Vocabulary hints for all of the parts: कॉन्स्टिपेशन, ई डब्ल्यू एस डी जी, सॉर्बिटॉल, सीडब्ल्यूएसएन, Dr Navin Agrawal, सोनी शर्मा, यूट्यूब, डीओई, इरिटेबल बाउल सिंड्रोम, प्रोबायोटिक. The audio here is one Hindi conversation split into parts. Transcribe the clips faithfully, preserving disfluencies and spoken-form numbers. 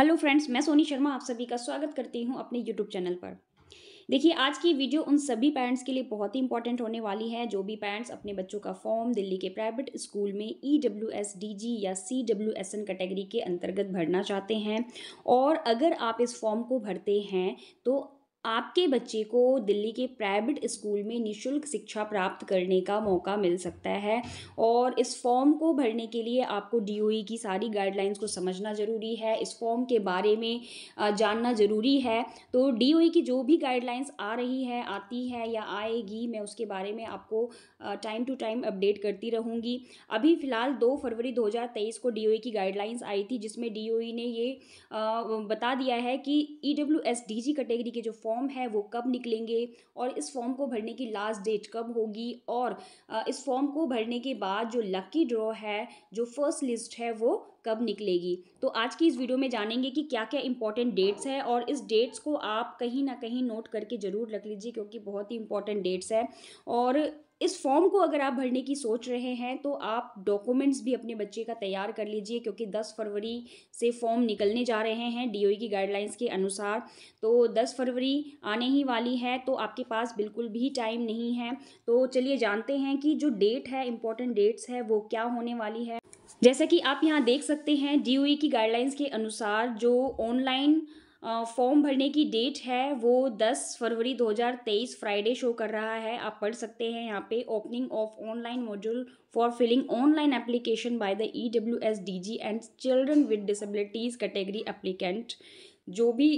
हेलो फ्रेंड्स, मैं सोनी शर्मा आप सभी का स्वागत करती हूं अपने यूट्यूब चैनल पर। देखिए, आज की वीडियो उन सभी पेरेंट्स के लिए बहुत ही इंपॉर्टेंट होने वाली है जो भी पेरेंट्स अपने बच्चों का फॉर्म दिल्ली के प्राइवेट स्कूल में ई डब्ल्यू एस डी जी या सीडब्ल्यूएसएन कैटेगरी के अंतर्गत भरना चाहते हैं। और अगर आप इस फॉर्म को भरते हैं तो आपके बच्चे को दिल्ली के प्राइवेट स्कूल में निःशुल्क शिक्षा प्राप्त करने का मौका मिल सकता है। और इस फॉर्म को भरने के लिए आपको डीओई की सारी गाइडलाइंस को समझना ज़रूरी है, इस फॉर्म के बारे में जानना ज़रूरी है। तो डीओई की जो भी गाइडलाइंस आ रही है, आती है या आएगी, मैं उसके बारे में आपको टाइम टू टाइम अपडेट करती रहूँगी। अभी फ़िलहाल दो फरवरी दो हज़ार तेईस को डीओई की गाइडलाइंस आई थी, जिसमें डीओई ने ये बता दिया है कि ई डब्ल्यू एस डी जी category के जो फॉर्म है वो कब निकलेंगे और इस फॉर्म को भरने की लास्ट डेट कब होगी। और इस फॉर्म को भरने के बाद जो लकी ड्रॉ है, जो फर्स्ट लिस्ट है, वो कब निकलेगी। तो आज की इस वीडियो में जानेंगे कि क्या क्या इंपॉर्टेंट डेट्स है, और इस डेट्स को आप कहीं ना कहीं नोट करके ज़रूर रख लीजिए क्योंकि बहुत ही इंपॉर्टेंट डेट्स है। और इस फॉर्म को अगर आप भरने की सोच रहे हैं तो आप डॉक्यूमेंट्स भी अपने बच्चे का तैयार कर लीजिए क्योंकि दस फरवरी से फॉर्म निकलने जा रहे हैं डीओई की गाइडलाइंस के अनुसार। तो दस फरवरी आने ही वाली है, तो आपके पास बिल्कुल भी टाइम नहीं है। तो चलिए जानते हैं कि जो डेट है, इम्पोर्टेंट डेट्स है, वो क्या होने वाली है। जैसा कि आप यहाँ देख सकते हैं, डीओई की गाइडलाइंस के अनुसार जो ऑनलाइन फॉर्म भरने की डेट है वो दस फरवरी दो हज़ार तेईस फ्राइडे शो कर रहा है। आप पढ़ सकते हैं यहाँ पे, opening of online module for filling online application by the ई डब्ल्यू एस डी जी and children with disabilities category applicant. जो भी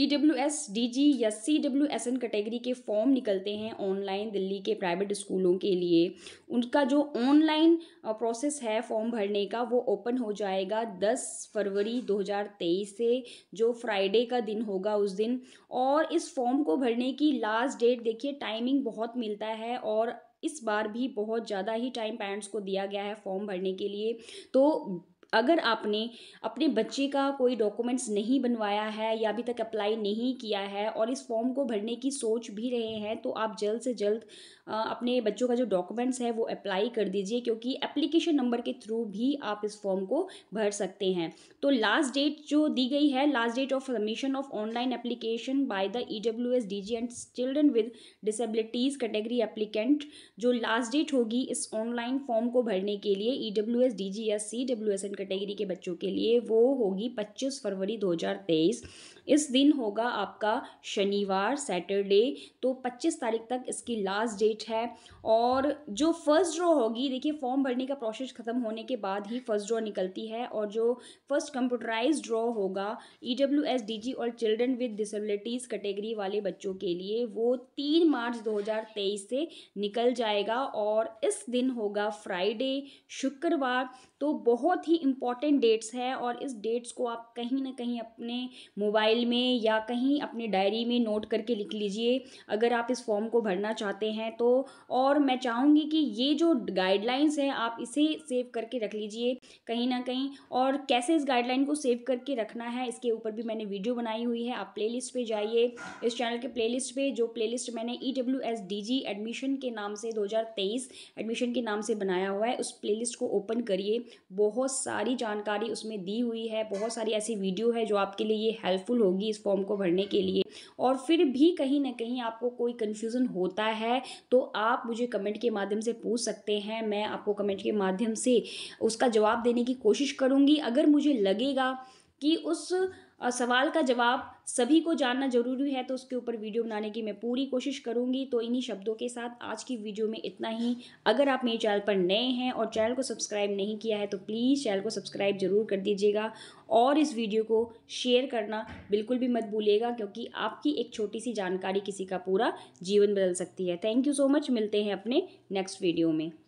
ई डब्ल्यू एस डी जी या C W S N category के फॉर्म निकलते हैं ऑनलाइन दिल्ली के प्राइवेट स्कूलों के लिए, उनका जो ऑनलाइन प्रोसेस है फॉर्म भरने का वो ओपन हो जाएगा दस फरवरी दो हज़ार तेईस से, जो फ्राइडे का दिन होगा उस दिन। और इस फॉर्म को भरने की लास्ट डेट, देखिए टाइमिंग बहुत मिलता है और इस बार भी बहुत ज़्यादा ही टाइम पेरेंट्स को दिया गया है फॉर्म भरने के लिए। तो अगर आपने अपने बच्चे का कोई डॉक्यूमेंट्स नहीं बनवाया है या अभी तक अप्लाई नहीं किया है और इस फॉर्म को भरने की सोच भी रहे हैं तो आप जल्द से जल्द अपने बच्चों का जो डॉक्यूमेंट्स है वो अप्लाई कर दीजिए क्योंकि एप्लीकेशन नंबर के थ्रू भी आप इस फॉर्म को भर सकते हैं। तो लास्ट डेट जो दी गई है, last date of submission of online application by the ई डब्ल्यू एस डी जी and children with disabilities category applicant, जो लास्ट डेट होगी इस ऑनलाइन फॉर्म को भरने के लिए ई डब्ल्यू एस डी जी या C W S N category के बच्चों के लिए, वो होगी पच्चीस फरवरी दो हज़ार तेईस। इस दिन होगा आपका शनिवार, सैटरडे। तो पच्चीस तारीख तक इसकी लास्ट डेट है। और जो फर्स्ट ड्रॉ होगी, देखिए फॉर्म भरने का प्रोसेस ख़त्म होने के बाद ही फर्स्ट ड्रॉ निकलती है। और जो फर्स्ट कंप्यूटराइज ड्रॉ होगा ई डब्ल्यू एस डी जी और चिल्ड्रन विद डिसेबिलिटीज़ कैटेगरी वाले बच्चों के लिए, वो तीन मार्च दो हज़ार तेईस से निकल जाएगा और इस दिन होगा फ्राइडे, शुक्रवार। तो बहुत ही इम्पॉर्टेंट डेट्स है और इस डेट्स को आप कहीं ना कहीं अपने मोबाइल में या कहीं अपने डायरी में नोट करके लिख लीजिए अगर आप इस फॉर्म को भरना चाहते हैं तो। और मैं चाहूँगी कि ये जो गाइडलाइंस है आप इसे सेव करके रख लीजिए कहीं ना कहीं। और कैसे इस गाइडलाइन को सेव करके रखना है इसके ऊपर भी मैंने वीडियो बनाई हुई है, आप प्ले लिस्ट पर जाइए, इस चैनल के प्ले लिस्ट पर, जो प्ले लिस्ट मैंने ई डब्ल्यू एस डी जी admission के नाम से दो हज़ार तेईस एडमिशन के नाम से बनाया हुआ है। उस प्ले लिस्ट को ओपन करिए, बहुत सारी जानकारी उसमें दी हुई है, बहुत सारी ऐसी वीडियो है जो आपके लिए ये हेल्पफुल होगी इस फॉर्म को भरने के लिए। और फिर भी कहीं ना कहीं आपको कोई कन्फ्यूज़न होता है तो आप मुझे कमेंट के माध्यम से पूछ सकते हैं, मैं आपको कमेंट के माध्यम से उसका जवाब देने की कोशिश करूँगी। अगर मुझे लगेगा कि उस सवाल का जवाब सभी को जानना जरूरी है तो उसके ऊपर वीडियो बनाने की मैं पूरी कोशिश करूंगी। तो इन्हीं शब्दों के साथ आज की वीडियो में इतना ही। अगर आप मेरे चैनल पर नए हैं और चैनल को सब्सक्राइब नहीं किया है तो प्लीज़ चैनल को सब्सक्राइब जरूर कर दीजिएगा और इस वीडियो को शेयर करना बिल्कुल भी मत भूलिएगा क्योंकि आपकी एक छोटी सी जानकारी किसी का पूरा जीवन बदल सकती है। थैंक यू सो मच, मिलते हैं अपने नेक्स्ट वीडियो में।